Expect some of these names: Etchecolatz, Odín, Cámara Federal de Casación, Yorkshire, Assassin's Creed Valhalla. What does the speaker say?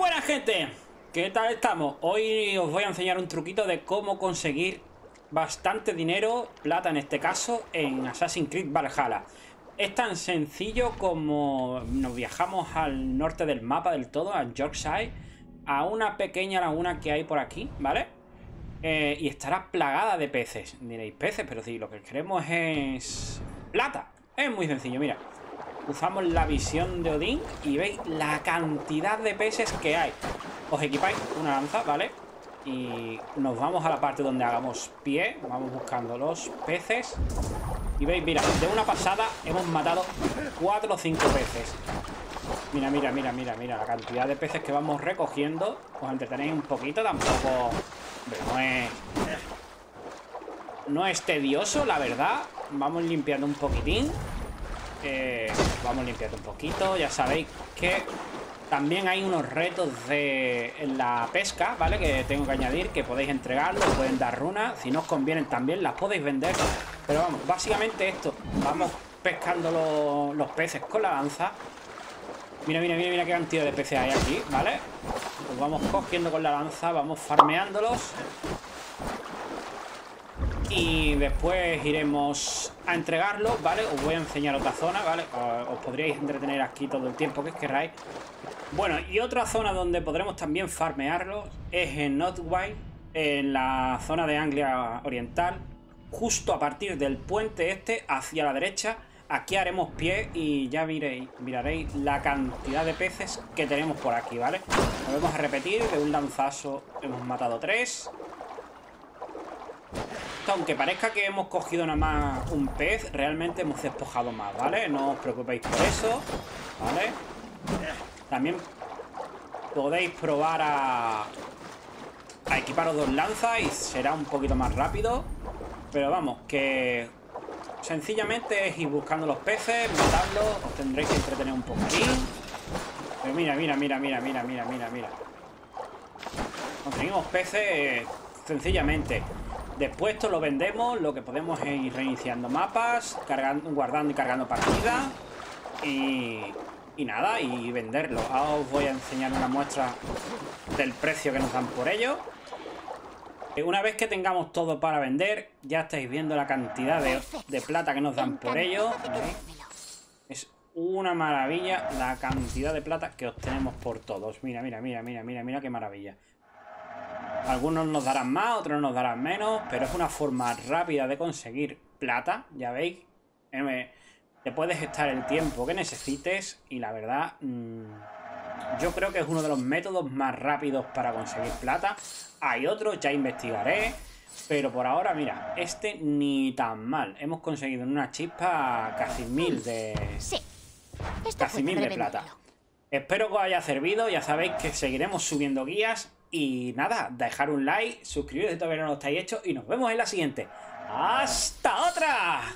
buena gente, ¿qué tal estamos? Hoy os voy a enseñar un truquito de cómo conseguir bastante dinero, plata en este caso, en Assassin's Creed Valhalla. Es tan sencillo como nos viajamos al norte del mapa del todo, a Yorkshire, a una pequeña laguna que hay por aquí, ¿vale? Y estará plagada de peces. Diréis, peces, pero sí, lo que queremos es plata. Es muy sencillo, mira. Usamos la visión de Odín y veis la cantidad de peces que hay. Os equipáis una lanza, ¿vale? Y nos vamos a la parte donde hagamos pie. Vamos buscando los peces. Y veis, mira, de una pasada hemos matado 4 o 5 peces. Mira, mira, mira, mira, mira la cantidad de peces que vamos recogiendo. Os entretenéis un poquito, tampoco... No es tedioso, la verdad. Vamos limpiando un poquitín. Vamos limpiando un poquito. Ya sabéis que también hay unos retos en la pesca, ¿vale? Que tengo que añadir, que podéis entregarlo, pueden dar runas. Si no os convienen también las podéis vender. Pero vamos, básicamente esto. Vamos pescando los peces con la lanza. Mira, mira, mira, mira qué cantidad de peces hay aquí, ¿vale? Los vamos cogiendo con la lanza, vamos farmeándolos. Y después iremos a entregarlo, ¿vale? Os voy a enseñar otra zona, ¿vale? Os podríais entretener aquí todo el tiempo que queráis. Bueno, y otra zona donde podremos también farmearlo es en Odín, en la zona de Anglia Oriental, justo a partir del puente este hacia la derecha. Aquí haremos pie y ya miraréis la cantidad de peces que tenemos por aquí, ¿vale? Volvemos a repetir, de un lanzazo hemos matado 3. Aunque parezca que hemos cogido nada más un pez, realmente hemos despojado más, ¿vale? No os preocupéis por eso, ¿vale? También podéis probar a equiparos dos lanzas y será un poquito más rápido. Pero vamos, que sencillamente es ir buscando los peces, matarlos, os tendréis que entretener un poquitín. Pero mira, mira, mira, mira, mira, mira, mira, mira. Conseguimos peces sencillamente. Después esto lo vendemos, lo que podemos es ir reiniciando mapas, guardando y cargando partidas y nada, y venderlo. Ahora os voy a enseñar una muestra del precio que nos dan por ello. Una vez que tengamos todo para vender, ya estáis viendo la cantidad de plata que nos dan por ello. Es una maravilla la cantidad de plata que obtenemos por todos. Mira, mira, mira, mira, mira, mira qué maravilla. Algunos nos darán más, otros nos darán menos, pero es una forma rápida de conseguir plata, ya veis. Te puedes gestar el tiempo que necesites y la verdad, yo creo que es uno de los métodos más rápidos para conseguir plata. Hay otros, ya investigaré, pero por ahora, mira, este ni tan mal. Hemos conseguido en una chispa casi 1000 de... Sí. Casi 1000 de plata. Espero que os haya servido, ya sabéis que seguiremos subiendo guías. Y nada, dejar un like, suscribiros si todavía no lo estáis hecho y nos vemos en la siguiente. ¡Hasta otra!